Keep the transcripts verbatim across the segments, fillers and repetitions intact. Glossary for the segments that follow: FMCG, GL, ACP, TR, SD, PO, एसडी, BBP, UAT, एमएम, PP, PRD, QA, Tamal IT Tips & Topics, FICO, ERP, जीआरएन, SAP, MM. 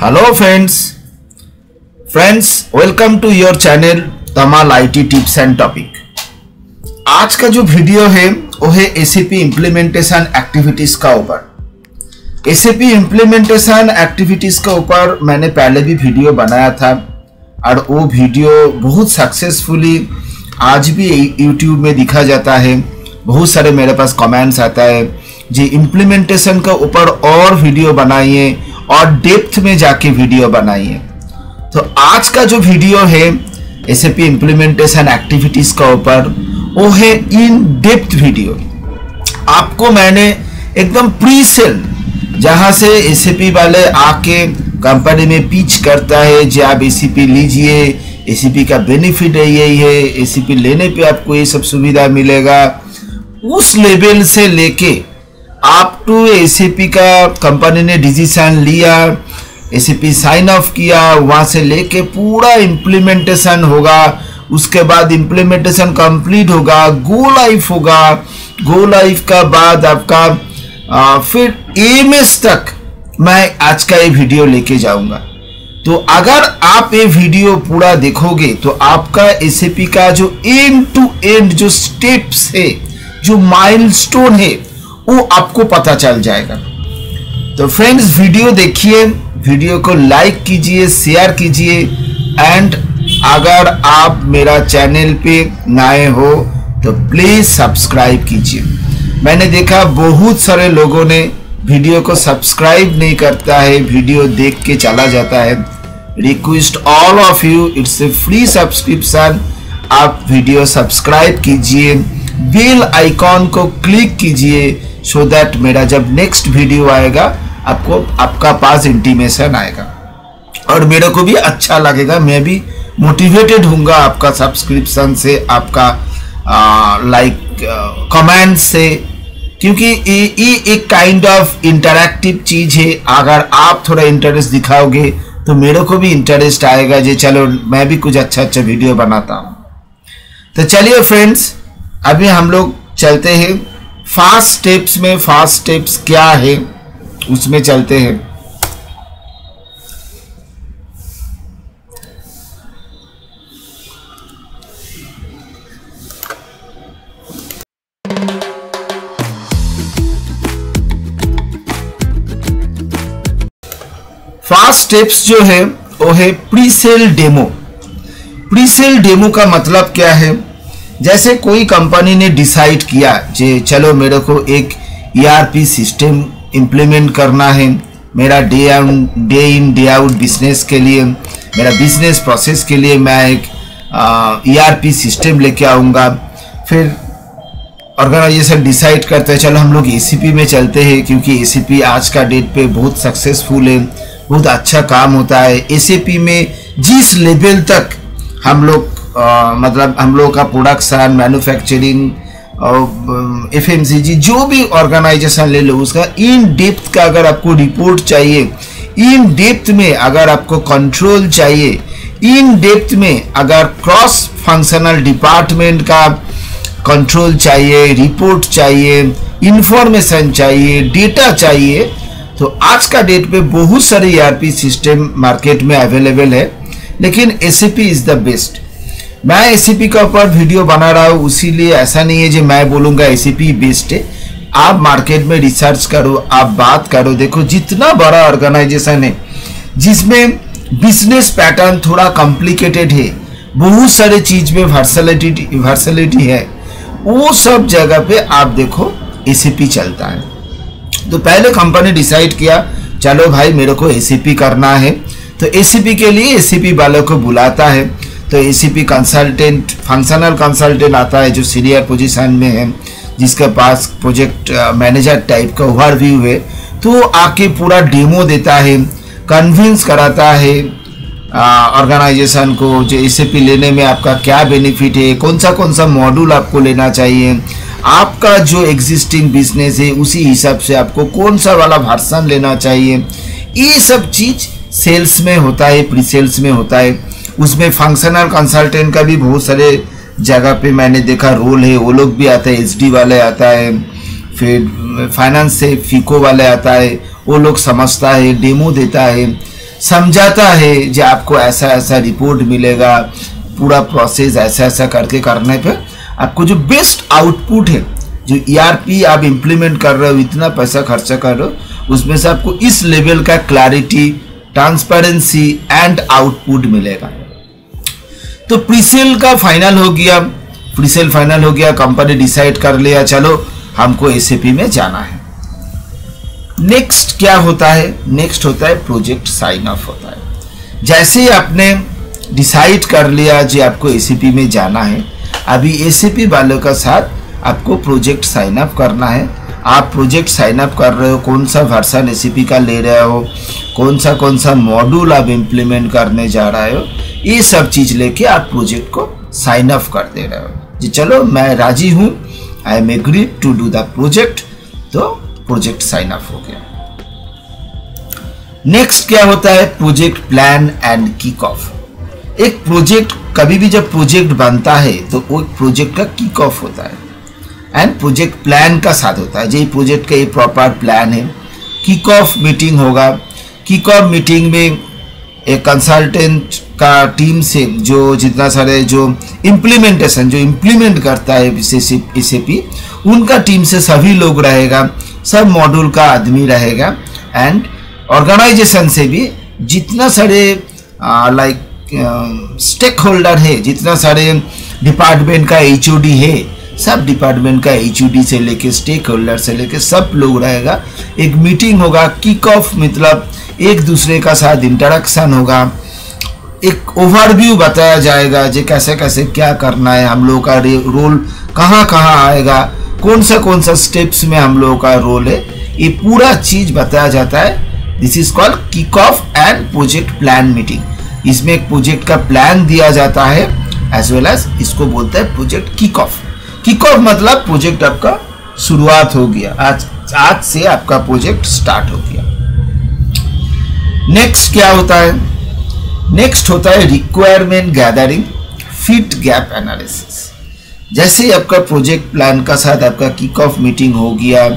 Hello friends, friends welcome to your channel Tamal I T Tips and Topic। आज का जो video है वो है S A P implementation activities का ऊपर। S A P implementation activities का ऊपर मैंने पहले भी वीडियो बनाया था और वो वीडियो बहुत सक्सेसफुली आज भी यूट्यूब में दिखा जाता है। बहुत सारे मेरे पास कमेंट्स आता है जी इम्प्लीमेंटेशन का ऊपर और वीडियो बनाइए और डेप्थ में जाके वीडियो बनाइए। तो आज का जो वीडियो है S A P implementation activities का ऊपर वो है इन डेप्थ वीडियो। आपको मैंने एकदम प्री सेल जहाँ से एस ए पी वाले आके कंपनी में पिच करता है जी आप ए सी पी लीजिए, ए सी पी का बेनिफिट यही है, ए सी पी लेने पे आपको ये सब सुविधा मिलेगा। उस लेवल से लेके आप टू ए सी पी का कंपनी ने डिसीजन लिया, A C P sign off किया, वहाँ से लेके पूरा इम्प्लीमेंटेशन होगा। उसके बाद इम्प्लीमेंटेशन कंप्लीट होगा, गो लाइफ होगा। गो लाइफ का बाद आपका आ, फिर एम एस तक मैं आज का ये वीडियो लेके जाऊँगा। तो अगर आप ये वीडियो पूरा देखोगे तो आपका ए सी पी का जो एंड टू एंड जो स्टेप्स है, जो माइलस्टोन है, वो आपको पता चल जाएगा। तो फ्रेंड्स वीडियो देखिए, वीडियो को लाइक कीजिए, शेयर कीजिए एंड अगर आप मेरा चैनल पे नए हो तो प्लीज़ सब्सक्राइब कीजिए। मैंने देखा बहुत सारे लोगों ने वीडियो को सब्सक्राइब नहीं करता है, वीडियो देख के चला जाता है। Request all of you, it's a free subscription, आप वीडियो सब्सक्राइब कीजिए, बेल आइकॉन को क्लिक कीजिए सो दैट मेरा जब नेक्स्ट वीडियो आएगा आपको आपका पास इंटीमेशन आएगा और मेरे को भी अच्छा लगेगा, मैं भी मोटिवेटेड हूँगा आपका सब्सक्रिप्शन से, आपका लाइक कमेंट से, क्योंकि ये एक काइंड ऑफ इंटरैक्टिव चीज़ है। अगर आप थोड़ा इंटरेस्ट दिखाओगे तो मेरे को भी इंटरेस्ट आएगा जी चलो मैं भी कुछ अच्छा अच्छा वीडियो बनाता हूँ। तो चलिए फ्रेंड्स अभी हम लोग चलते हैं फास्ट स्टेप्स में। फास्ट स्टेप्स क्या है उसमें चलते हैं। फास्ट स्टेप्स जो है वो है pre sale demo. Pre sale demo का मतलब क्या है? जैसे कोई कंपनी ने डिसाइड किया जे चलो मेरे को एक E R P system implement करना है मेरा day out day in day out business के लिए, मेरा बिजनेस प्रोसेस के लिए मैं एक ई आर पी सिस्टम लेके आऊँगा। फिर ऑर्गेनाइजेशन डिसाइड करते हैं चलो हम लोग ए सी पी में चलते हैं क्योंकि ए सी पी आज का डेट पे बहुत सक्सेसफुल है, बहुत अच्छा काम होता है। ए सी पी में जिस लेवल तक हम लोग आ, मतलब हम लोग का प्रोडक्शन, मैन्युफैक्चरिंग और एफ एम सी जी जो भी ऑर्गेनाइजेशन ले लो उसका इन डेप्थ का अगर आपको रिपोर्ट चाहिए, इन डेप्थ में अगर आपको कंट्रोल चाहिए, इन डेप्थ में अगर क्रॉस फंक्शनल डिपार्टमेंट का कंट्रोल चाहिए, रिपोर्ट चाहिए, इंफॉर्मेशन चाहिए, डेटा चाहिए, तो आज का डेट पे बहुत सारे E R P system market में अवेलेबल है लेकिन A C P is the best. मैं ए सी पी का ऊपर वीडियो बना रहा हूँ इसीलिए, ऐसा नहीं है जो मैं बोलूँगा ए सी पी बेस्ट है। आप मार्केट में रिसर्च करो, आप बात करो, देखो जितना बड़ा ऑर्गेनाइजेशन है जिसमें बिजनेस पैटर्न थोड़ा कॉम्प्लिकेटेड है, बहुत सारे चीज़ में वर्सलिटी वर्सलिटी है, वो सब जगह पे आप देखो ए सी पी चलता है। तो पहले कंपनी डिसाइड किया चलो भाई मेरे को ए सी पी करना है, तो ए सी पी के लिए ए सी पी वालों को बुलाता है। तो A C P consultant, functional consultant आता है जो सीनियर पोजीशन में है, जिसके पास प्रोजेक्ट मैनेजर टाइप का ओवरव्यू है, तो आके पूरा डेमो देता है, कन्विंस कराता है ऑर्गेनाइजेशन को जो ए सी पी लेने में आपका क्या बेनिफिट है, कौन सा कौन सा मॉड्यूल आपको लेना चाहिए, आपका जो एग्जिस्टिंग बिजनेस है उसी हिसाब से आपको कौन सा वाला वर्जन लेना चाहिए। ये सब चीज़ सेल्स में होता है, प्री सेल्स में होता है। उसमें फंक्शनल कंसल्टेंट का भी बहुत सारे जगह पे मैंने देखा रोल है, वो लोग भी आता है, एस डी वाले आता है, फिर फाइनेंस से फीको वाले आता है, वो लोग समझता है, डेमो देता है। समझाता है जो आपको ऐसा ऐसा रिपोर्ट मिलेगा, पूरा प्रोसेस ऐसा ऐसा करके करने पे आपको जो बेस्ट आउटपुट है, जो ईआरपी आप इम्प्लीमेंट कर रहे हो, इतना पैसा खर्चा कर रहे हो, उसमें से आपको इस लेवल का क्लैरिटी, ट्रांसपेरेंसी एंड आउटपुट मिलेगा। तो प्रीसेल का फाइनल हो गया, प्रीसेल फाइनल हो गया, कंपनी डिसाइड कर लिया चलो हमको एसीपी में जाना है। नेक्स्ट क्या होता है? नेक्स्ट होता है प्रोजेक्ट साइन ऑफ होता है। जैसे ही आपने डिसाइड कर लिया जी आपको एसीपी में जाना है, अभी एसीपी वालों का साथ आपको प्रोजेक्ट साइन अप करना है। आप प्रोजेक्ट साइन अप कर रहे हो, कौन सा वर्सन एसीपी का ले रहे हो, कौन सा कौन सा मॉड्यूल आप इम्प्लीमेंट करने जा रहे हो, ये सब चीज़ लेके आप प्रोजेक्ट को साइन अप कर दे रहे हो जी चलो मैं राजी हूँ, I am agree to do the project. तो प्रोजेक्ट साइन अप हो गया। नेक्स्ट क्या होता है? Project plan and kick off. एक प्रोजेक्ट कभी भी जब प्रोजेक्ट बनता है तो वो प्रोजेक्ट का किक ऑफ होता है एंड प्रोजेक्ट प्लान का साथ होता है। जी प्रोजेक्ट का ये प्रॉपर प्लान है, किक ऑफ मीटिंग होगा। किक ऑफ मीटिंग में एक कंसल्टेंट का टीम से जो जितना सारे जो इम्प्लीमेंटेशन जो इम्प्लीमेंट करता है एसएपी, उनका टीम से सभी लोग रहेगा, सब मॉड्यूल का आदमी रहेगा एंड ऑर्गेनाइजेशन से भी जितना सारे लाइक स्टेक होल्डर है, जितना सारे डिपार्टमेंट का एचओडी है, सब डिपार्टमेंट का एचओडी से लेके स्टेक होल्डर से लेके सब लोग रहेगा। एक मीटिंग होगा, किक ऑफ मतलब एक दूसरे का साथ इंटरेक्शन होगा, एक ओवरव्यू बताया जाएगा जो कैसे कैसे क्या करना है, हम लोगों का रोल कहाँ कहाँ आएगा, कौन सा कौन सा स्टेप्स में हम लोगों का रोल है, ये पूरा चीज़ बताया जाता है। This is called kick off and project plan meeting. इसमें एक प्रोजेक्ट का प्लान दिया जाता है एज वेल एज इसको बोलते हैं project kick off. Kick off मतलब प्रोजेक्ट आपका शुरुआत हो गया, आज आज से आपका प्रोजेक्ट स्टार्ट हो गया। नेक्स्ट क्या होता है? नेक्स्ट होता है requirement gathering, fit gap analysis. जैसे ही आपका प्रोजेक्ट प्लान का साथ आपका किक ऑफ मीटिंग हो गया,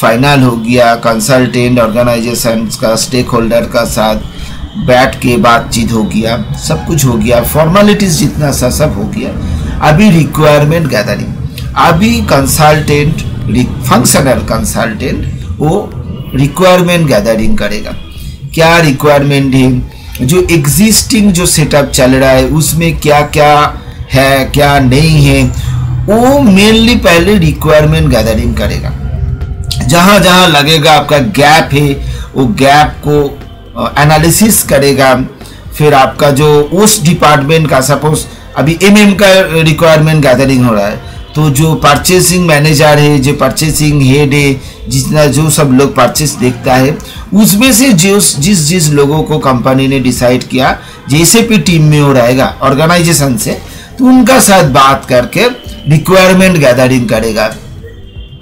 फाइनल हो गया, कंसल्टेंट ऑर्गेनाइजेशन का स्टेक होल्डर का साथ बैठ के बातचीत हो गया, सब कुछ हो गया, फॉर्मेलिटीज जितना सा सब हो गया, अभी रिक्वायरमेंट गैदरिंग। अभी कंसल्टेंट फंक्शनल कंसल्टेंट वो रिक्वायरमेंट गैदरिंग करेगा। क्या रिक्वायरमेंट है, जो एग्जिस्टिंग जो सेटअप चल रहा है उसमें क्या क्या है क्या नहीं है, वो मेनली पहले रिक्वायरमेंट गैदरिंग करेगा। जहाँ जहाँ लगेगा आपका गैप है वो गैप को एनालिसिस करेगा। फिर आपका जो उस डिपार्टमेंट का सपोज अभी एमएम का रिक्वायरमेंट गैदरिंग हो रहा है तो जो परचेसिंग मैनेजर है, जो परचेसिंग हेड है, जितना जो सब लोग परचेस देखता है उसमें से जो जिस जिस लोगों को कंपनी ने डिसाइड किया जैसे भी टीम में हो रहेगा ऑर्गेनाइजेशन से, तो उनका साथ बात करके रिक्वायरमेंट गैदरिंग करेगा।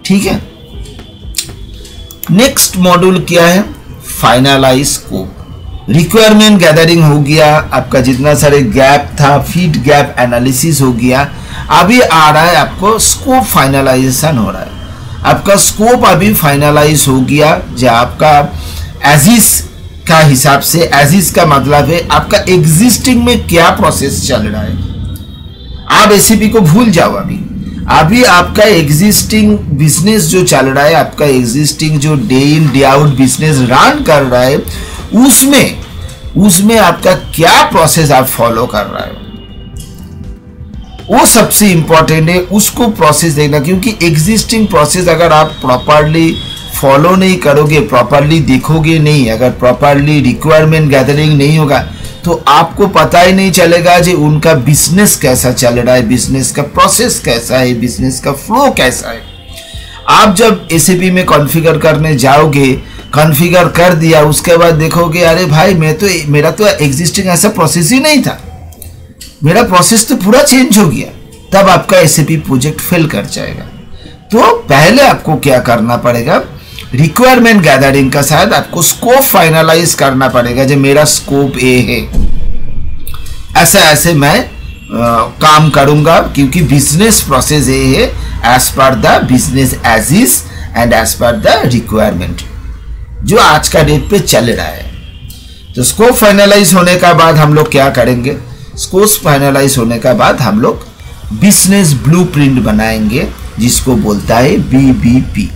ठीक है। नेक्स्ट मॉड्यूल क्या है? Finalise scope. रिक्वायरमेंट गैदरिंग हो गया, आपका जितना सारे गैप था फीड गैप एनालिसिस हो गया, अभी आ रहा है आपको स्कोप फाइनलाइजेशन हो रहा है। आपका स्कोप अभी फाइनलाइज हो गया जो आपका एजिस का हिसाब से, एजिस का मतलब है आपका एग्जिस्टिंग में क्या प्रोसेस चल रहा है। आप एसीपी को भूल जाओ, अभी अभी आपका एग्जिस्टिंग बिजनेस जो चल रहा है, आपका एग्जिस्टिंग जो day in day out business run कर रहा है उसमें उसमें आपका क्या प्रोसेस आप फॉलो कर रहे हो वो सबसे इम्पॉर्टेंट है। उसको प्रोसेस देखना, क्योंकि एग्जिस्टिंग प्रोसेस अगर आप प्रॉपरली फॉलो नहीं करोगे, प्रॉपरली देखोगे नहीं, अगर प्रॉपरली रिक्वायरमेंट गैदरिंग नहीं होगा तो आपको पता ही नहीं चलेगा कि उनका बिजनेस कैसा चल रहा है, बिजनेस का प्रोसेस कैसा है, बिजनेस का फ्लो कैसा है। आप जब एसीपी में कॉन्फ़िगर करने जाओगे, कॉन्फ़िगर कर दिया, उसके बाद देखोगे अरे भाई मैं तो मेरा तो एग्जिस्टिंग ऐसा प्रोसेस ही नहीं था, मेरा प्रोसेस तो पूरा चेंज हो गया, तब आपका एसीपी प्रोजेक्ट फेल कर जाएगा। तो पहले आपको क्या करना पड़ेगा, रिक्वायरमेंट गैदरिंग का शायद आपको स्कोप फाइनलाइज करना पड़ेगा जो मेरा स्कोप ए है, ऐसा ऐसे मैं आ, काम करूंगा क्योंकि बिजनेस प्रोसेस ए है as per the business as is and as per the requirement जो आज का डेट पे चल रहा है। तो स्कोप फाइनलाइज होने के बाद हम लोग क्या करेंगे, स्कोप फाइनलाइज होने के बाद हम लोग बिजनेस ब्लूप्रिंट बनाएंगे जिसको बोलता है बीबीपी।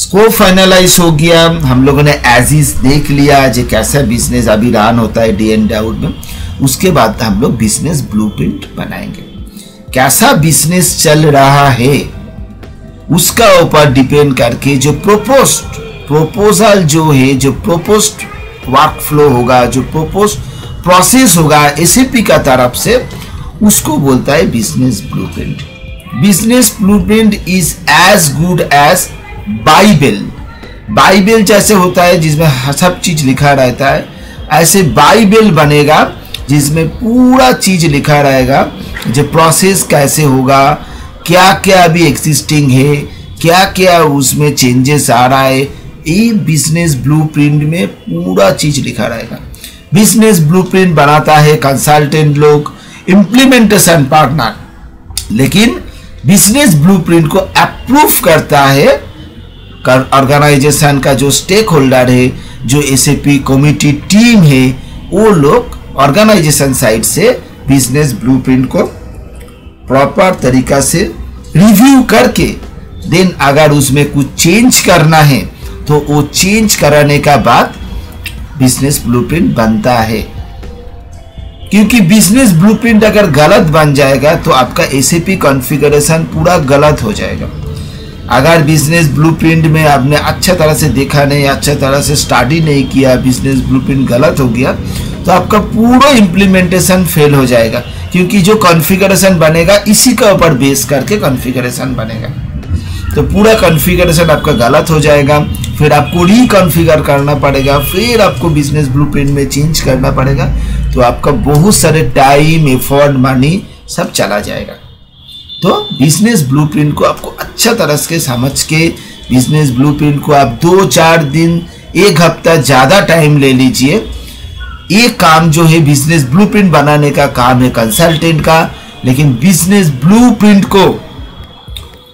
स्कोप फाइनलाइज हो गया, हम लोगों ने एज इज देख लिया जो कैसा बिजनेस अभी रन होता है डे एंड डाउट में। उसके बाद हम लोग बिजनेस ब्लूप्रिंट बनाएंगे, कैसा बिजनेस चल रहा है उसका ऊपर डिपेंड करके जो प्रोपोज्ड प्रोपोजल जो है, जो प्रोपोज्ड वर्क फ्लो होगा, जो प्रोपोज्ड प्रोसेस होगा एसीपी का तरफ से, उसको बोलता है business blueprint. Business blueprint is as good as Bible. Bible जैसे होता है जिसमें सब चीज लिखा रहता है, ऐसे बाइबल बनेगा जिसमें पूरा चीज लिखा रहेगा, जो प्रोसेस कैसे होगा, क्या क्या अभी एग्जिस्टिंग है, क्या क्या उसमें चेंजेस आ रहा है, ये बिजनेस ब्लूप्रिंट में पूरा चीज लिखा रहेगा। बिजनेस ब्लूप्रिंट बनाता है कंसल्टेंट लोग, इम्प्लीमेंटेशन पार्टनर, लेकिन बिजनेस ब्लूप्रिंट को अप्रूव करता है ऑर्गेनाइजेशन का जो स्टेक होल्डर है, जो एसएपी कमिटी टीम है, वो लोग ऑर्गेनाइजेशन साइड से बिजनेस ब्लूप्रिंट को प्रॉपर तरीका से रिव्यू करके देन अगर उसमें कुछ चेंज करना है तो वो चेंज कराने का बाद बिजनेस ब्लूप्रिंट बनता है। क्योंकि बिजनेस ब्लूप्रिंट अगर गलत बन जाएगा तो आपका एसएपी कॉन्फ़िगरेशन पूरा गलत हो जाएगा। अगर बिजनेस ब्लूप्रिंट में आपने अच्छा तरह से देखा नहीं, अच्छा तरह से स्टडी नहीं किया, बिजनेस ब्लूप्रिंट गलत हो गया तो आपका पूरा इम्प्लीमेंटेशन फेल हो जाएगा। क्योंकि जो कॉन्फ़िगरेशन बनेगा इसी के ऊपर बेस करके कॉन्फ़िगरेशन बनेगा, तो पूरा कॉन्फ़िगरेशन आपका गलत हो जाएगा। फिर आपको रिकॉन्फ़िगर करना पड़ेगा, फिर आपको बिजनेस ब्लूप्रिंट में चेंज करना पड़ेगा, तो आपका बहुत सारे टाइम, एफर्ट, मनी सब चला जाएगा। तो बिजनेस ब्लूप्रिंट को आपको अच्छा तरह से समझ के, बिजनेस ब्लूप्रिंट को आप दो चार दिन, एक हफ्ता ज़्यादा टाइम ले लीजिए। ये काम जो है बिजनेस ब्लूप्रिंट बनाने का काम है कंसल्टेंट का, लेकिन बिजनेस ब्लूप्रिंट को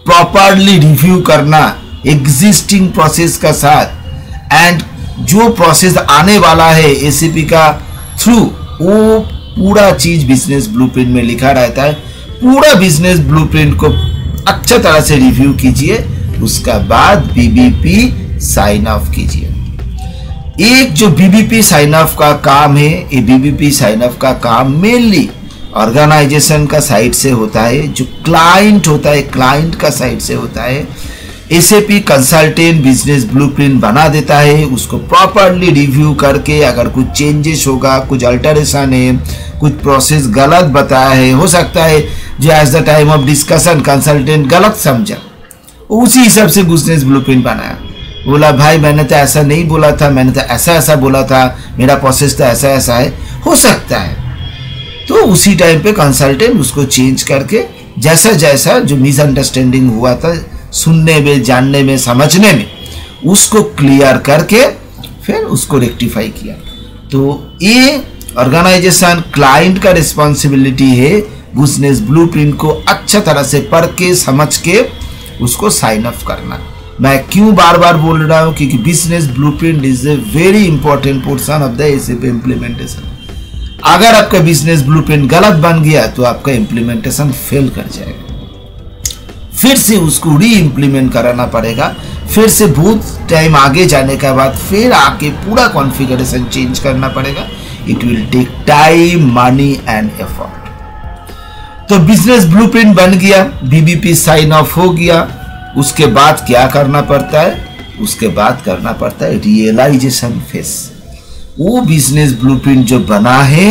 प्रॉपरली रिव्यू करना एग्जिस्टिंग प्रोसेस का साथ, एंड जो प्रोसेस आने वाला है एसीपी का थ्रू, वो पूरा चीज बिजनेस ब्लूप्रिंट में लिखा रहता है। पूरा बिजनेस ब्लूप्रिंट को अच्छा तरह से रिव्यू कीजिए, उसका बाद बीबीपी साइन ऑफ कीजिए। एक जो बीबीपी साइन ऑफ का काम है, ये बीबीपी साइन ऑफ का काम मेनली ऑर्गेनाइजेशन का साइड से होता है, जो क्लाइंट होता है क्लाइंट का साइड से होता है। एसएपी कंसल्टेंट बिजनेस ब्लूप्रिंट बना देता है, उसको प्रॉपरली रिव्यू करके अगर कुछ चेंजेस होगा, कुछ अल्टरेशन है, कुछ प्रोसेस गलत बताया है, हो सकता है जो as the time of discussion consultant गलत समझा, उसी हिसाब से बिजनेस ब्लूप्रिंट बनाया, बोला भाई मैंने तो ऐसा नहीं बोला था, मैंने तो ऐसा ऐसा बोला था, मेरा प्रोसेस तो ऐसा ऐसा है, हो सकता है। तो उसी टाइम पे कंसल्टेंट उसको चेंज करके जैसा जैसा जो मिसअंडरस्टैंडिंग हुआ था सुनने में, जानने में, समझने में, उसको क्लियर करके फिर उसको रेक्टिफाई किया। तो ये ऑर्गेनाइजेशन क्लाइंट का रिस्पॉन्सिबिलिटी है बिजनेस ब्लूप्रिंट को अच्छा तरह से पढ़ के, समझ के उसको साइन ऑफ करना। मैं क्यों बार बार बोल रहा हूँ, क्योंकि business blueprint is a very important portion of the ACP implementation. अगर आपका बिजनेस ब्लूप्रिंट गलत बन गया तो आपका इम्प्लीमेंटेशन फेल कर जाएगा, फिर से उसको री इम्प्लीमेंट कराना पड़ेगा, फिर से बहुत टाइम आगे जाने के बाद फिर आके पूरा कॉन्फ़िगरेशन चेंज करना पड़ेगा। It will take time, money and effort. तो बिजनेस ब्लूप्रिंट बन गया, बीबीपी साइन ऑफ हो गया, उसके बाद क्या करना पड़ता है, उसके बाद करना पड़ता है रियलाइजेशन फेज। वो बिजनेस ब्लूप्रिंट जो बना है,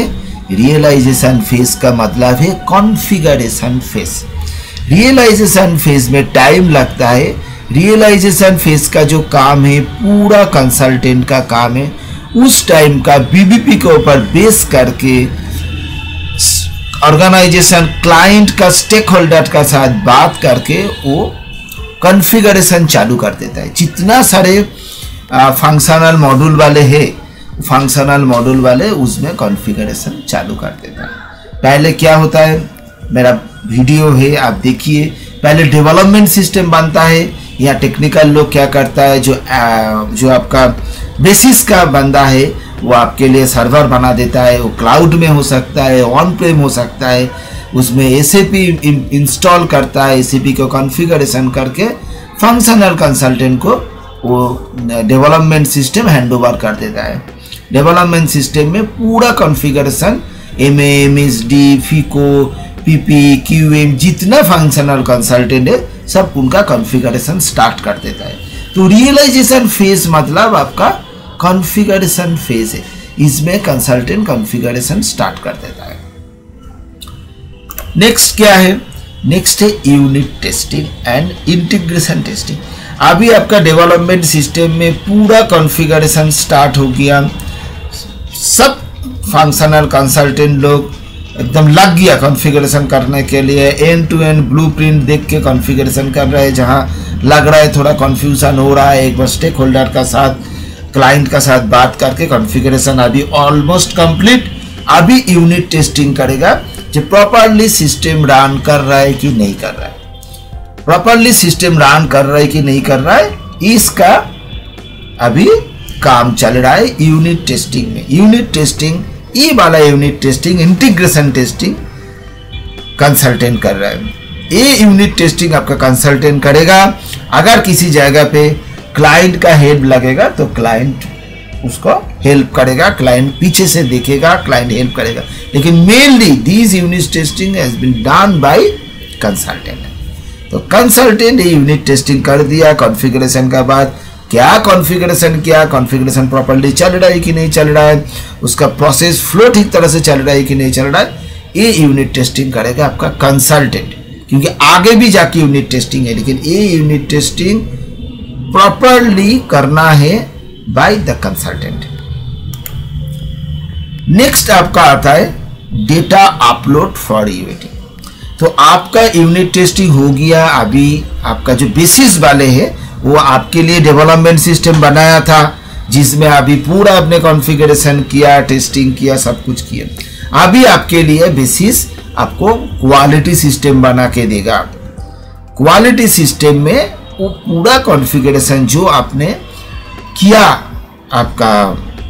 रियलाइजेशन फेज का मतलब है कॉन्फ़िगरेशन फेज। रियलाइजेशन फेज में टाइम लगता है। रियलाइजेशन फेज का जो काम है पूरा कंसल्टेंट का काम है, उस टाइम का बीबीपी के ऊपर बेस करके ऑर्गेनाइजेशन क्लाइंट का, स्टेक होल्डर का साथ बात करके वो कॉन्फ़िगरेशन चालू कर देता है। जितना सारे फंक्शनल मॉड्यूल वाले है, फंक्शनल मॉड्यूल वाले उसमें कॉन्फ़िगरेशन चालू कर देता है। पहले क्या होता है, मेरा वीडियो है आप देखिए, पहले डेवलपमेंट सिस्टम बनता है। यहाँ टेक्निकल लोग क्या करता है, जो आ, जो आपका बेसिस का बंदा है वो आपके लिए सर्वर बना देता है, वो क्लाउड में हो सकता है, ऑन प्रेम हो सकता है, उसमें एसीपी इंस्टॉल करता है, एसीपी को कॉन्फ़िगरेशन करके फंक्शनल कंसल्टेंट को वो डेवलपमेंट सिस्टम हैंडओवर कर देता है। डेवलपमेंट सिस्टम में पूरा configuration M M S D FICO PP QM जितना फंक्शनल कंसल्टेंट है सब उनका कॉन्फ़िगरेशन स्टार्ट कर देता है। तो रियलाइजेशन फेज मतलब आपका कॉन्फ़िगरेशन फेज है, इसमें कंसल्टेंट कॉन्फ़िगरेशन स्टार्ट कर देता है। नेक्स्ट क्या है? नेक्स्ट है unit testing and integration testing. अभी आपका डेवलपमेंट सिस्टम में पूरा कॉन्फ़िगरेशन स्टार्ट हो गया, सब फंक्शनल कंसल्टेंट लोग एकदम लग गया कॉन्फ़िगरेशन करने के लिए, एंड टू एंड ब्लूप्रिंट देख के कॉन्फ़िगरेशन कर रहे हैं। जहाँ लग रहा है थोड़ा कन्फ्यूज़न हो रहा है, एक बार स्टेक होल्डर का साथ क्लाइंट का साथ बात करके कॉन्फ़िगरेशन अभी ऑलमोस्ट कंप्लीट। अभी यूनिट टेस्टिंग करेगा जो प्रॉपरली सिस्टम रन कर रहा है कि नहीं कर रहा है, प्रॉपरली सिस्टम रन कर रहा है कि नहीं कर रहा है, इसका अभी काम चल रहा है यूनिट टेस्टिंग में। यूनिट टेस्टिंग ये वाला unit testing integration testing consultant कर रहा है। ये यूनिट टेस्टिंग आपका कंसल्टेंट करेगा। अगर किसी जगह पे क्लाइंट का हेल्प लगेगा तो क्लाइंट उसको हेल्प करेगा, क्लाइंट पीछे से देखेगा, क्लाइंट हेल्प करेगा, लेकिन mainly this unit testing has been done by consultant. तो कंसल्टेंट ये यूनिट टेस्टिंग कर दिया, कॉन्फ़िगरेशन का बाद क्या कॉन्फ़िगरेशन किया, कॉन्फ़िगरेशन प्रॉपर्ली चल रहा है कि नहीं चल रहा है, उसका प्रोसेस फ्लो ठीक तरह से चल रहा है कि नहीं चल रहा है, ये यूनिट टेस्टिंग करेगा आपका कंसल्टेंट। क्योंकि आगे भी जाके यूनिट टेस्टिंग है, लेकिन ये यूनिट टेस्टिंग प्रॉपर्ली करना है बाय द कंसल्टेंट। नेक्स्ट आपका आता है डेटा अपलोड फॉर यूएटी। तो आपका यूनिट टेस्टिंग हो गया। अभी आपका जो बेसिस वाले है वो आपके लिए डेवलपमेंट सिस्टम बनाया था, जिसमें अभी पूरा आपने कॉन्फ़िगरेशन किया, टेस्टिंग किया, सब कुछ किया। अभी आपके लिए बेसिस आपको क्वालिटी सिस्टम बना के देगा। क्वालिटी सिस्टम में वो पूरा कॉन्फ़िगरेशन जो आपने किया आपका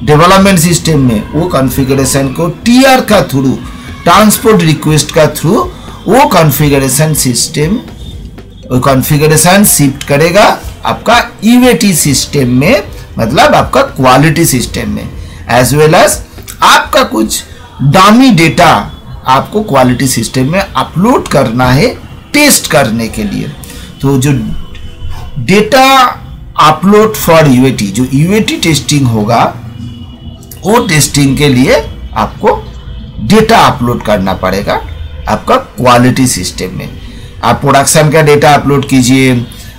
डेवलपमेंट सिस्टम में, वो कॉन्फ़िगरेशन को टीआर का थ्रू, ट्रांसपोर्ट रिक्वेस्ट का थ्रू, वो कॉन्फ़िगरेशन सिस्टम वो कॉन्फ़िगरेशन शिफ्ट करेगा आपका यूएटी सिस्टम में, मतलब आपका क्वालिटी सिस्टम में। एज वेल एज आपका कुछ डामी डेटा आपको क्वालिटी सिस्टम में अपलोड करना है टेस्ट करने के लिए। तो जो डेटा अपलोड फॉर यूएटी, जो यूएटी टेस्टिंग होगा, वो टेस्टिंग के लिए आपको डेटा अपलोड करना पड़ेगा आपका क्वालिटी सिस्टम में। आप प्रोडक्शन का डेटा अपलोड कीजिए,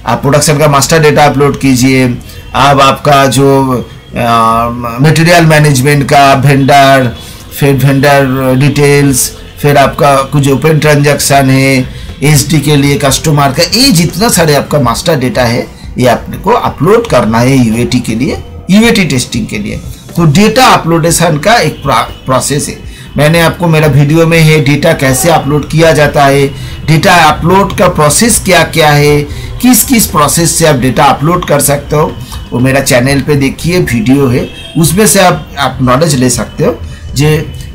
आप प्रोडक्शन का मास्टर डेटा अपलोड कीजिए, आप आपका जो मटेरियल मैनेजमेंट का वेंडर, फिर वेंडर डिटेल्स, फिर आपका कुछ ओपन ट्रांजैक्शन है, एसडी के लिए कस्टमर का, ये जितना सारे आपका मास्टर डेटा है ये आपको अपलोड करना है यूएटी के लिए, यूएटी टेस्टिंग के लिए। तो डेटा अपलोडेशन का एक प्रोसेस है। मैंने आपको मेरा वीडियो में है डेटा कैसे अपलोड किया जाता है, डेटा अपलोड का प्रोसेस क्या क्या है, किस किस प्रोसेस से आप डेटा अपलोड कर सकते हो, वो मेरा चैनल पे देखिए वीडियो है, उसमें से आप आप नॉलेज ले सकते हो। जो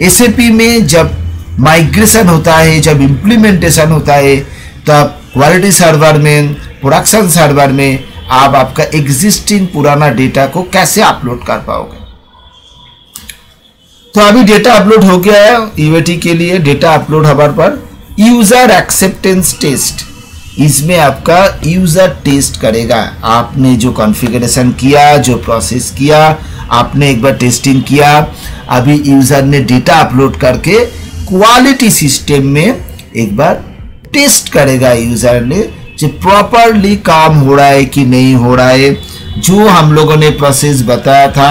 एसएपी में जब माइग्रेशन होता है, जब इम्प्लीमेंटेशन होता है, तब क्वालिटी सर्वर में, प्रोडक्शन सर्वर में आप आपका एग्जिस्टिंग पुराना डेटा को कैसे अपलोड कर पाओगे। तो अभी डेटा अपलोड हो गया है यूएटी के लिए। डेटा अपलोड हमारे पर यूज़र एक्सेप्टेंस टेस्ट, इसमें आपका यूज़र टेस्ट करेगा। आपने जो कॉन्फ़िगरेशन किया, जो प्रोसेस किया, आपने एक बार टेस्टिंग किया, अभी यूज़र ने डेटा अपलोड करके क्वालिटी सिस्टम में एक बार टेस्ट करेगा यूज़र ने जो प्रॉपरली काम हो रहा है कि नहीं हो रहा है। जो हम लोगों ने प्रोसेस बताया था,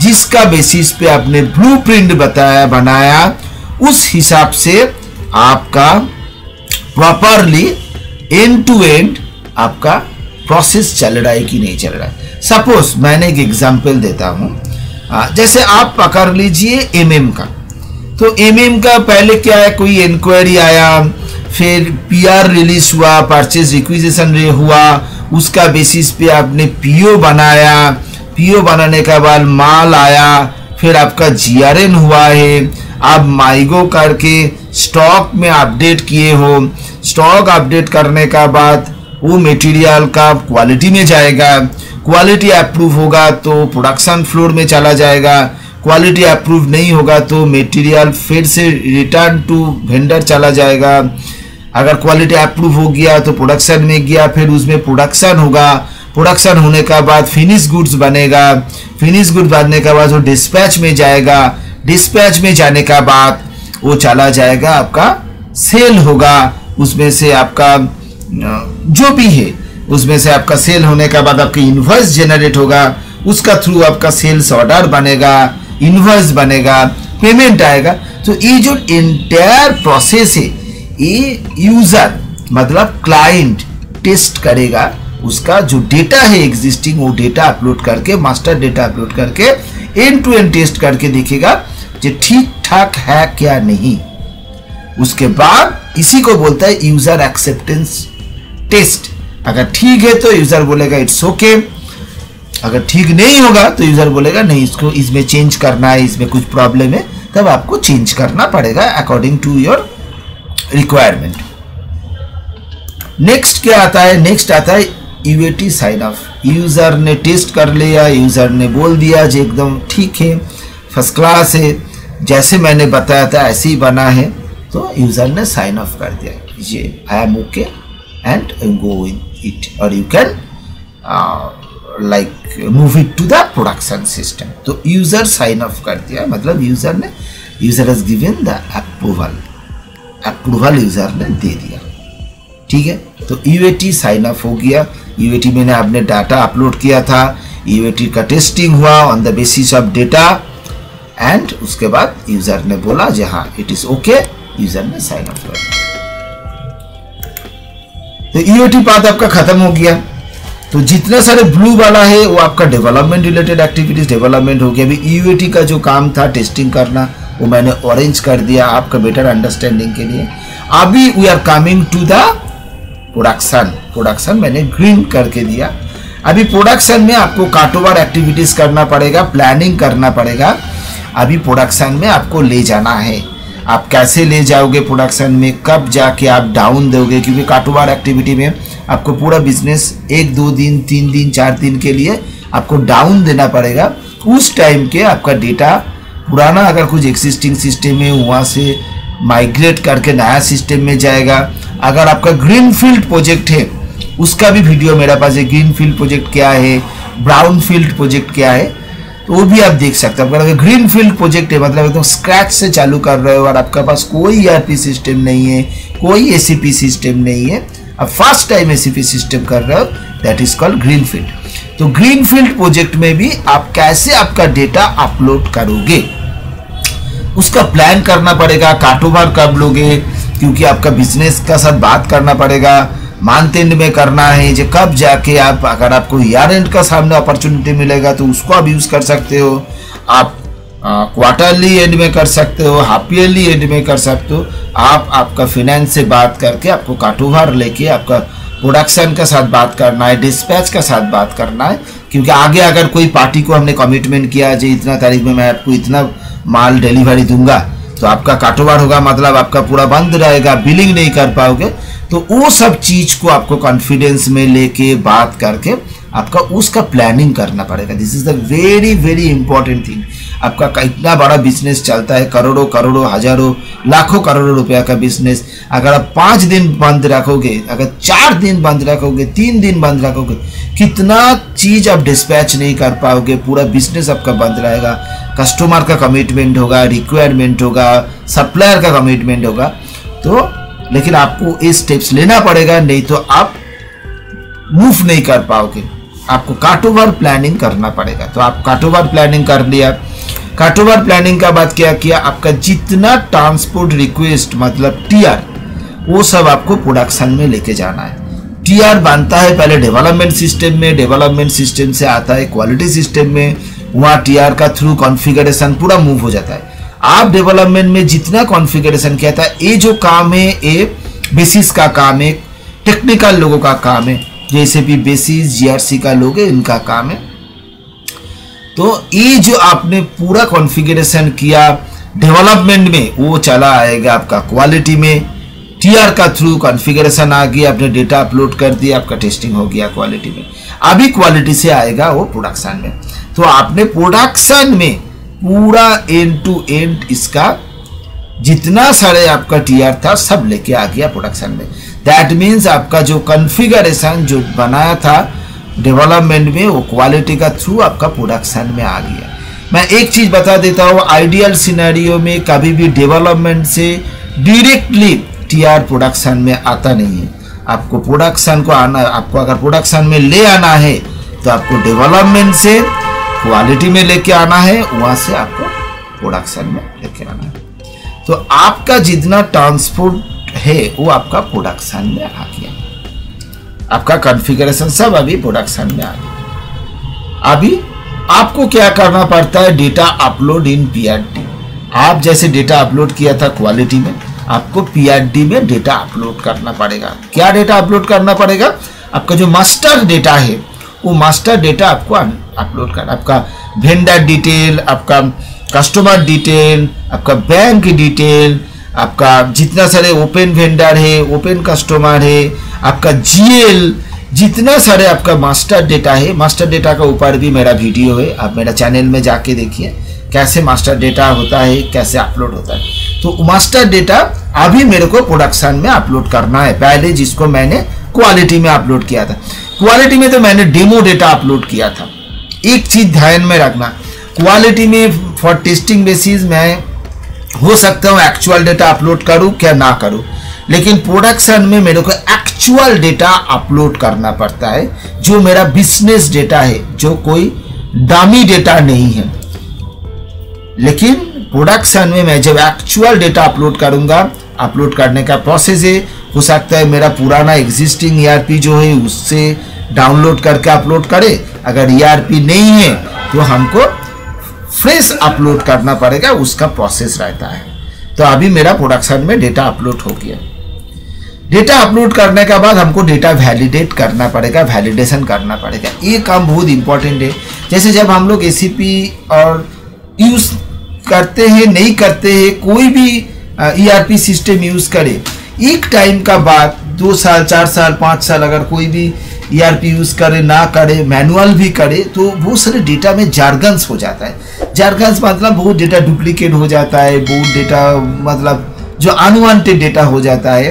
जिसका बेसिस पे आपने ब्लूप्रिंट बताया बनाया, उस हिसाब से आपका प्रॉपरली एंड टू एंड आपका प्रोसेस चल रहा है कि नहीं चल रहा है। सपोज मैंने एक एग्जांपल देता हूँ, जैसे आप पकड़ लीजिए एमएम का। तो एमएम का पहले क्या है, कोई इंक्वायरी आया, फिर पीआर रिलीज हुआ, परचेज रिक्विजिशन हुआ, उसका बेसिस पे आपने पीओ बनाया, पीओ बनाने के बाद माल आया, फिर आपका जी आर एन हुआ है, आप माइगो करके स्टॉक में अपडेट किए हो, स्टॉक अपडेट करने का बाद वो मटेरियल का क्वालिटी में जाएगा, क्वालिटी अप्रूव होगा तो प्रोडक्शन फ्लोर में चला जाएगा, क्वालिटी अप्रूव नहीं होगा तो मटेरियल फिर से रिटर्न टू वेंडर चला जाएगा, अगर क्वालिटी अप्रूव हो गया तो प्रोडक्शन में गया, फिर उसमें प्रोडक्शन होगा, प्रोडक्शन होने का बाद फिनिश गुड्स बनेगा, फिनिश गुड बनने के बाद वो डिस्पैच में जाएगा, डिस्पैच में जाने का बाद वो चला जाएगा आपका सेल होगा, उसमें से आपका जो भी है उसमें से आपका सेल होने के बाद आपकी इन्वॉइस जनरेट होगा, उसका थ्रू आपका सेल्स ऑर्डर बनेगा, इन्वॉइस बनेगा, पेमेंट आएगा। तो ये जो एंटायर प्रोसेस है ये यूजर मतलब क्लाइंट टेस्ट करेगा, उसका जो डेटा है एग्जिस्टिंग वो डेटा अपलोड करके मास्टर डेटा अपलोड करके एंड टू एंड टेस्ट करके देखेगा जो ठीक ठाक है क्या नहीं। उसके बाद इसी को बोलता है यूजर एक्सेप्टेंस टेस्ट। अगर ठीक है तो यूजर बोलेगा इट्स ओके, अगर ठीक नहीं होगा तो यूजर बोलेगा नहीं इसको इसमें चेंज करना है, इसमें कुछ प्रॉब्लम है, तब आपको चेंज करना पड़ेगा according to your requirement. Next क्या आता है? नेक्स्ट आता है U A T sign off. User ने टेस्ट कर लिया, यूजर ने बोल दिया जो एकदम ठीक है, फर्स्ट क्लास है, जैसे मैंने बताया था ऐसे ही बना है, तो यूजर ने साइन ऑफ कर दिया ये I am okay and go in it और you can like move it to the production system. तो यूजर साइन ऑफ कर दिया मतलब यूजर ने user has given the approval, approval user ने दे दिया, ठीक है। तो U A T sign off हो गया। यू ए टी मैंने आपने डाटा अपलोड किया था, यू ए टी का टेस्टिंग हुआ on the basis of data and उसके बाद यूजर ने बोला जी हाँ इट इज ओके, यूजर ने साइन ऑफ कर दिया। तो यू ए टी पार्ट आपका खत्म हो गया। तो जितना सारे ब्लू वाला है वो आपका डेवलपमेंट रिलेटेड एक्टिविटीज, डेवलपमेंट हो गया। अभी यू ए टी का जो काम था टेस्टिंग करना वो मैंने ऑरेंज कर दिया आपका बेटर अंडरस्टैंडिंग के लिए। अभी we are coming to the production, production मैंने ग्रीन करके दिया। अभी प्रोडक्शन में आपको काट ओवर एक्टिविटीज करना पड़ेगा, प्लानिंग करना पड़ेगा। अभी प्रोडक्शन में आपको ले जाना है, आप कैसे ले जाओगे प्रोडक्शन में, कब जाके आप डाउन दोगे, क्योंकि काट ओवर एक्टिविटी में आपको पूरा बिजनेस एक दो दिन तीन दिन चार दिन के लिए आपको डाउन देना पड़ेगा। उस टाइम के आपका डेटा पुराना अगर कुछ एग्जिस्टिंग सिस्टम है वहाँ से माइग्रेट करके नया सिस्टम में जाएगा। अगर आपका ग्रीनफील्ड प्रोजेक्ट है उसका भी वीडियो मेरे पास है, ग्रीनफील्ड प्रोजेक्ट क्या है, ब्राउनफील्ड प्रोजेक्ट क्या है, तो वो भी आप देख सकते हो। अगर अगर ग्रीनफील्ड प्रोजेक्ट है मतलब एकदम तो स्क्रैच से चालू कर रहे हो और आपके पास कोई ई आर पी सिस्टम नहीं है, कोई ए सी पी सिस्टम नहीं है, आप first time A C P system कर रहे हो, दैट इज कॉल्ड ग्रीनफील्ड। तो ग्रीनफील्ड प्रोजेक्ट में भी आप कैसे आपका डेटा अपलोड करोगे उसका प्लान करना पड़ेगा, काटोबार कब लोगे, क्योंकि आपका बिजनेस का साथ बात करना पड़ेगा, मंथ एंड में करना है जो कब जाके आप अगर आपको ईयर एंड का सामने अपॉर्चुनिटी मिलेगा तो उसको आप यूज़ कर सकते हो, आप क्वार्टरली एंड में कर सकते हो, हाफ ईयरली एंड में कर सकते हो। आप आपका फिनेंस से बात करके आपको काटोबार लेके आपका प्रोडक्शन का साथ बात करना है, डिस्पैच का साथ बात करना है, क्योंकि आगे अगर कोई पार्टी को हमने कमिटमेंट किया जो इतना तारीख में मैं आपको इतना माल डिलीवरी दूंगा तो आपका काटोबार होगा, मतलब आपका पूरा बंद रहेगा, बिलिंग नहीं कर पाओगे। तो वो सब चीज़ को आपको कॉन्फिडेंस में लेके बात करके आपका उसका प्लानिंग करना पड़ेगा। This is the very very important thing. आपका इतना बड़ा बिजनेस चलता है, करोड़ों करोड़ों हजारों लाखों करोड़ों रुपया का बिजनेस, अगर आप पाँच दिन बंद रखोगे, अगर चार दिन बंद रखोगे, तीन दिन बंद रखोगे, कितना चीज़ आप डिस्पैच नहीं कर पाओगे, पूरा बिजनेस आपका बंद रहेगा। कस्टमर का कमिटमेंट होगा, रिक्वायरमेंट होगा, सप्लायर का कमिटमेंट होगा। तो लेकिन आपको ये स्टेप्स लेना पड़ेगा, नहीं तो आप मूव नहीं कर पाओगे, आपको काटोबार प्लानिंग करना पड़ेगा। तो आप काटोबार प्लानिंग कर लिया। काटोबार प्लानिंग का बात क्या किया, आपका जितना ट्रांसपोर्ट रिक्वेस्ट मतलब टी आर वो सब आपको प्रोडक्शन में लेके जाना है। टी आर बनता है पहले डेवलपमेंट सिस्टम में, डेवलपमेंट सिस्टम से आता है क्वालिटी सिस्टम में, वहाँ टी आर का थ्रू कॉन्फ़िगरेशन पूरा मूव हो जाता है। आप डेवलपमेंट में जितना कॉन्फ़िगरेशन किया था, ये जो काम है ये बेसिस का काम है, टेक्निकल लोगों का काम है, जैसे भी बेसिस जी आर सी का लोग है इनका काम है। तो ये जो आपने पूरा कॉन्फ़िगरेशन किया डेवलपमेंट में वो चला आएगा आपका क्वालिटी में। टीआर का थ्रू कॉन्फ़िगरेशन आ गया, आपने डेटा अपलोड कर दिया, आपका टेस्टिंग हो गया क्वालिटी में। अभी क्वालिटी से आएगा वो प्रोडक्शन में। तो आपने प्रोडक्शन में पूरा एंड टू एंड इसका जितना सारे आपका टीआर था सब लेके आ गया प्रोडक्शन में। दैट मीन्स आपका जो कॉन्फ़िगरेशन जो बनाया था डेवलपमेंट में वो क्वालिटी का थ्रू आपका प्रोडक्शन में आ गया। मैं एक चीज़ बता देता हूँ, आइडियल सिनेरियो में कभी भी डेवलपमेंट से डायरेक्टली टीआर प्रोडक्शन में आता नहीं है। आपको प्रोडक्शन को आना, आपको अगर प्रोडक्शन में ले आना है तो आपको डेवलपमेंट से क्वालिटी में लेके आना है, वहाँ से आपको प्रोडक्शन में लेके आना है। तो आपका जितना ट्रांसपोर्ट है वो आपका प्रोडक्शन में आ गया, आपका कॉन्फ़िगरेशन सब अभी प्रोडक्शन में आ गया। अभी आपको क्या करना पड़ता है, डेटा अपलोड इन पीआरडी। आप जैसे डेटा अपलोड किया था क्वालिटी में, आपको पीआरडी में डेटा अपलोड करना पड़ेगा। क्या डेटा अपलोड करना पड़ेगा, आपका जो मास्टर डेटा है वो मास्टर डेटा आपको अपलोड करना, आपका वेंडर डिटेल, आपका कस्टमर डिटेल, आपका बैंक डिटेल, आपका जितना सारे ओपन वेंडर है, ओपन कस्टमर है, आपका जीएल, जितना सारे आपका मास्टर डेटा है। मास्टर डेटा का ऊपर भी मेरा वीडियो है, आप मेरा चैनल में जाके देखिए कैसे मास्टर डेटा होता है, कैसे अपलोड होता है। तो मास्टर डेटा अभी मेरे को प्रोडक्शन में अपलोड करना है, पहले जिसको मैंने क्वालिटी में अपलोड किया था। क्वालिटी में तो मैंने डेमो डेटा अपलोड किया था। एक चीज़ ध्यान में रखना, क्वालिटी में फॉर टेस्टिंग बेसिस मैं हो सकता हूँ एक्चुअल डेटा अपलोड करूँ क्या ना करूँ, लेकिन प्रोडक्शन में मेरे को एक्चुअल डेटा अपलोड करना पड़ता है, जो मेरा बिजनेस डेटा है, जो कोई डामी डेटा नहीं है। लेकिन प्रोडक्शन में मैं जब एक्चुअल डेटा अपलोड करूँगा, अपलोड करने का प्रोसेस है, हो सकता है मेरा पुराना एग्जिस्टिंग ईआरपी जो है उससे डाउनलोड करके अपलोड करे, अगर ईआरपी नहीं है तो हमको फ्रेश अपलोड करना पड़ेगा, उसका प्रोसेस रहता है। तो अभी मेरा प्रोडक्शन में डेटा अपलोड हो गया। डेटा अपलोड करने के बाद हमको डेटा वैलिडेट करना पड़ेगा, वैलिडेशन करना पड़ेगा। ये काम बहुत इंपॉर्टेंट है। जैसे जब हम लोग एसीपी और यूज़ करते हैं, नहीं करते हैं, कोई भी ईआरपी सिस्टम यूज़ करे, एक टाइम का बाद दो साल चार साल पाँच साल अगर कोई भी ईआरपी यूज़ करे ना करे, मैनुअल भी करे, तो बहुत सारे डेटा में जार्गन्स हो जाता है। जार्गन्स मतलब बहुत डेटा डुप्लीकेट हो जाता है, बहुत डेटा मतलब जो अनवांटेड डेटा हो जाता है,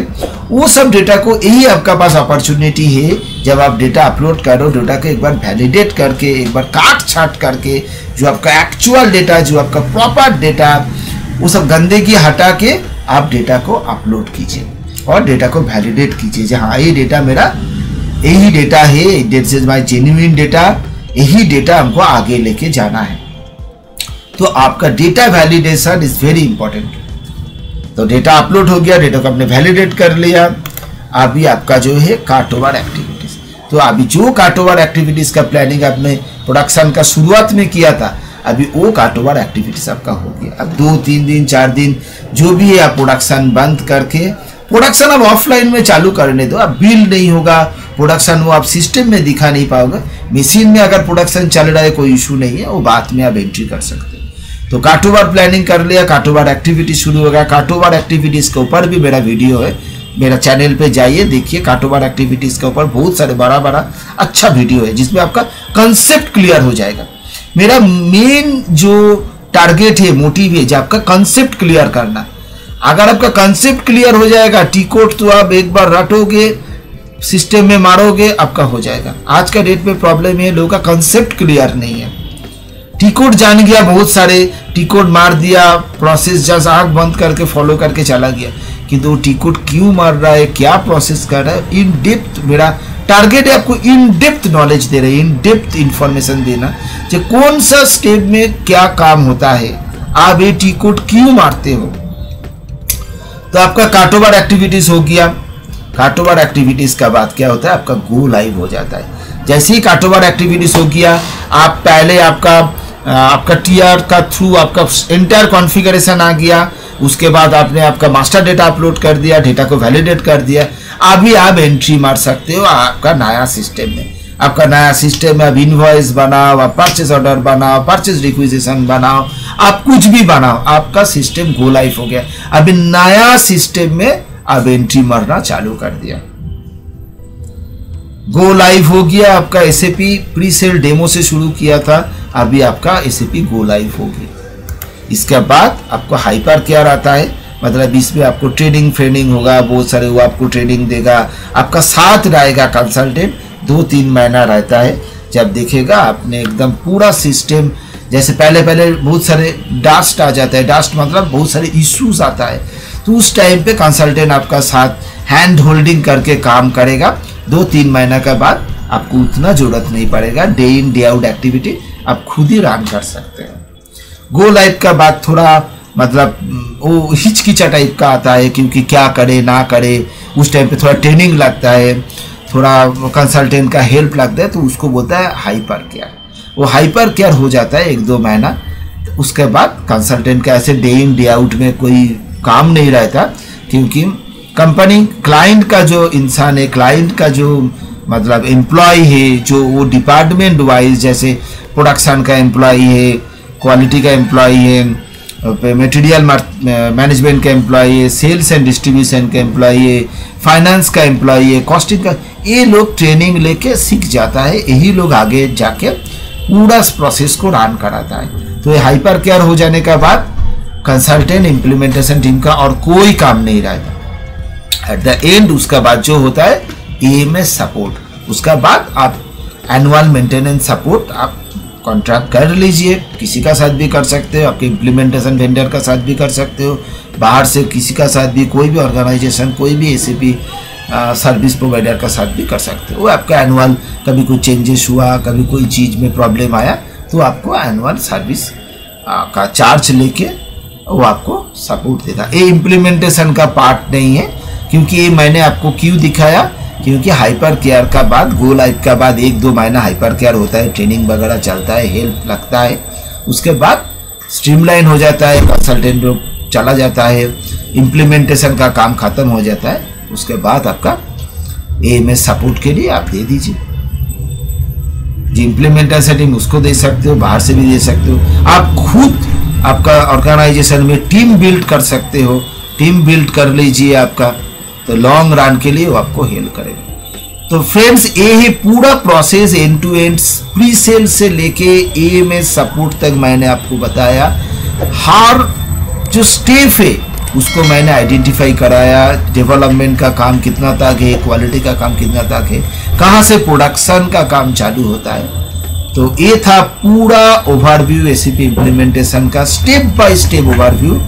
वो सब डेटा को, यही आपका पास अपॉर्चुनिटी है जब आप डेटा अपलोड करो, डेटा को एक बार वैलिडेट करके, एक बार काट छाट करके, जो आपका एक्चुअल डेटा, जो आपका प्रॉपर डेटा, वो सब गंदगी हटा के आप डेटा को अपलोड कीजिए और डेटा को वैलिडेट कीजिए, जहाँ ये डेटा मेरा यही डेटा है, this is my genuine data, यही डेटा हमको आगे लेके जाना है। तो आपका data validation is very important. तो डेटा अपलोड हो गया, डेटा को आपने वैलिडेट कर लिया। अभी आपका जो है काट ओवर एक्टिविटीज, तो अभी जो काट ओवर एक्टिविटीज का प्लानिंग आपने प्रोडक्शन का शुरुआत में किया था, अभी वो काट ओवर एक्टिविटीज आपका हो गया। अब दो तीन दिन चार दिन जो भी है आप प्रोडक्शन बंद करके प्रोडक्शन आप ऑफलाइन में चालू करने दो। अब बिल नहीं होगा प्रोडक्शन, वो आप सिस्टम में दिखा नहीं पाओगे। मशीन में अगर प्रोडक्शन चल रहा है कोई इशू नहीं है, वो बाद में आप एंट्री कर सकते हो। तो काट ओवर प्लानिंग कर लिया, काट ओवर एक्टिविटी शुरू हो गया। काट ओवर एक्टिविटीज के ऊपर भी मेरा वीडियो है, मेरा चैनल पे जाइए देखिए, काट ओवर एक्टिविटीज के ऊपर बहुत सारे बड़ा बड़ा अच्छा वीडियो है जिसमें आपका कंसेप्ट क्लियर हो जाएगा। मेरा मेन जो टारगेट है, मोटिव है, जो आपका कंसेप्ट क्लियर करना। अगर आपका कंसेप्ट क्लियर हो जाएगा, टी कोड तो आप एक बार रटोगे, सिस्टम में मारोगे, आपका हो जाएगा। आज का डेट में प्रॉब्लम है लोगों का कंसेप्ट क्लियर नहीं है। टी कोड जान गया, बहुत सारे टी कोड मार दिया, प्रोसेस जस्ट आँख बंद करके फॉलो करके चला गया, किंतु वो टी कोड क्यों मार रहा है, क्या प्रोसेस कर रहा है, इन डेप्थ मेरा टारगेट है आपको इन डेप्थ नॉलेज दे रहे, इन डेप्थ इन्फॉर्मेशन देना, जो कौन सा स्टेप में क्या काम होता है, आप ये टी कोड क्यों मारते हो। तो आपका काट ओवर एक्टिविटीज हो गया। काट ओवर एक्टिविटीज़ का बाद क्या होता है, आपका गो लाइव हो जाता है। जैसे ही काट ओवर एक्टिविटीज़ हो गया, आप पहले आपका आपका टीआर का थ्रू आपका इंटायर कॉन्फ़िगरेशन आ गया, उसके बाद आपने आपका मास्टर डेटा अपलोड कर दिया, डेटा को वैलिडेट कर दिया। अभी आप एंट्री मार सकते हो आपका नया सिस्टम में, आपका नया सिस्टम है, अब इनवॉइस बनाओ, आप परचेज ऑर्डर बनाओ, परचेज रिक्विजिशन बनाओ, आप कुछ भी बनाओ, आपका सिस्टम गो लाइफ हो गया। अभी नया सिस्टम में अब एंट्री मारना चालू कर दिया, गो लाइव हो गया। आपका एसएपी प्री सेल डेमो से शुरू किया था, अभी आपका एसएपी गो लाइव हो गया। इसके बाद आपको हाइपर केयर आता है, मतलब इसमें आपको ट्रेनिंग फ्रेनिंग होगा, बहुत सारे वो आपको ट्रेनिंग देगा, आपका साथ रहेगा कंसल्टेंट, दो तीन महीना रहता है। जब देखेगा आपने एकदम पूरा सिस्टम, जैसे पहले पहले बहुत सारे डस्ट आ जाता है, डस्ट मतलब बहुत सारे इश्यूज आता है, तो उस टाइम पे कंसल्टेंट आपका साथ हैंड होल्डिंग करके काम करेगा। दो तीन महीना के बाद आपको उतना जरूरत नहीं पड़ेगा, day in day out activity आप खुद ही रन कर सकते हैं। गो लाइव का बात थोड़ा मतलब वो हिचकिचा टाइप का आता है, क्योंकि क्या करे ना करे उस टाइम पे थोड़ा ट्रेनिंग लगता है, थोड़ा कंसल्टेंट का हेल्प लगता है, तो उसको बोलता है हाइपर केयर। वो हाइपर केयर हो जाता है एक दो महीना, उसके बाद कंसल्टेंट का ऐसे डे इन डे आउट में कोई काम नहीं रहता, क्योंकि कंपनी क्लाइंट का जो इंसान है, क्लाइंट का जो मतलब एम्प्लॉय है, जो वो डिपार्टमेंट वाइज, जैसे प्रोडक्शन का एम्प्लॉय है, क्वालिटी का एम्प्लॉय है, मटेरियल मैनेजमेंट का एम्प्लॉय है, सेल्स एंड डिस्ट्रीब्यूशन का एम्प्लॉय है, फाइनेंस का एम्प्लॉय है, कॉस्टिंग का, ये लोग ट्रेनिंग लेके सीख जाता है, यही लोग आगे जाके पूरा इस प्रोसेस को रन कराता है। तो ये हाइपर केयर हो जाने के बाद कंसल्टेंट इम्प्लीमेंटेशन टीम का और कोई काम नहीं रहता। एट द एंड उसका बाद जो होता है ईएमएस सपोर्ट, उसका बाद आप एनुअल मेंटेनेंस सपोर्ट आप कॉन्ट्रैक्ट कर लीजिए, किसी का साथ भी कर सकते हो, आपके इम्प्लीमेंटेशन वेंडर का साथ भी कर सकते हो, बाहर से किसी का साथ भी, कोई भी ऑर्गेनाइजेशन, कोई भी एसीपी सर्विस प्रोवाइडर का साथ भी कर सकते हो। आपका एनुअल कभी कोई चेंजेस हुआ, कभी कोई चीज़ में प्रॉब्लम आया, तो आपको एनुअल सर्विस का चार्ज लेके वो आपको सपोर्ट देता। ये इम्प्लीमेंटेशन का पार्ट नहीं है, क्योंकि ये मैंने आपको क्यों दिखाया, क्योंकि हाइपर केयर का बाद, गो लाइफ का बाद एक दो महीना हाइपर केयर होता है, ट्रेनिंग वगैरह चलता है, हेल्प लगता है, उसके बाद स्ट्रीमलाइन हो जाता है, कंसल्टेंट लोग चला जाता है, इम्प्लीमेंटेशन का काम खत्म हो जाता है, उसके बाद आपका एएमएस सपोर्ट के लिए आप दे दीजिए। जी इम्प्लीमेंटेशन टीम उसको दे सकते हो, बाहर से भी दे सकते हो, आप खुद आपका ऑर्गेनाइजेशन में टीम बिल्ड कर सकते हो, टीम बिल्ड कर लीजिए, आपका तो लॉन्ग रन के लिए वो आपको हेल्प करेगा। तो फ्रेंड्स ये है पूरा process end to end, pre sale से लेके एएमएस सपोर्ट तक मैंने आपको बताया, हर जो स्टेप है उसको मैंने आइडेंटिफाई कराया, डेवलपमेंट का काम कितना तक है, क्वालिटी का काम कितना तक है, कहाँ से प्रोडक्शन का काम चालू होता है। तो ये था पूरा ओवरव्यू एसीपी इम्प्लीमेंटेशन का, स्टेप बाय स्टेप ओवरव्यू।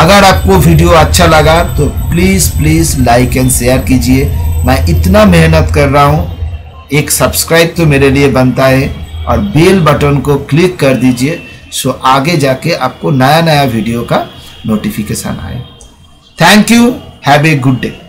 अगर आपको वीडियो अच्छा लगा तो please please like and share कीजिए। मैं इतना मेहनत कर रहा हूँ, एक सब्सक्राइब तो मेरे लिए बनता है, और बेल बटन को क्लिक कर दीजिए, सो आगे जाके आपको नया नया वीडियो का नोटिफिकेशन आए। Thank you, have a good day.